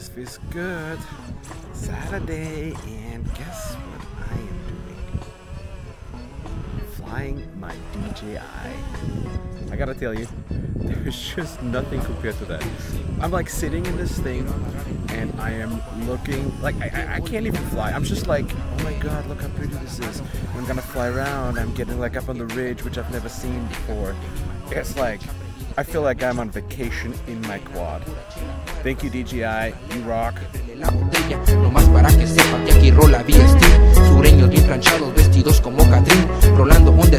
This feels good. Saturday, and guess what I am doing? Flying my DJI. I gotta tell you, there's just nothing compared to that. I'm like sitting in this thing, and I am looking like I can't even fly. I'm just like, oh my god, look how pretty this is. I'm gonna fly around. I'm getting like up on the ridge, which I've never seen before. It's like, I feel like I'm on vacation in my quad. Thank you, DJI. You rock. Nomás para que sepan que aquí rola VST, sureños bien planchados, vestidos como Catrín, rolando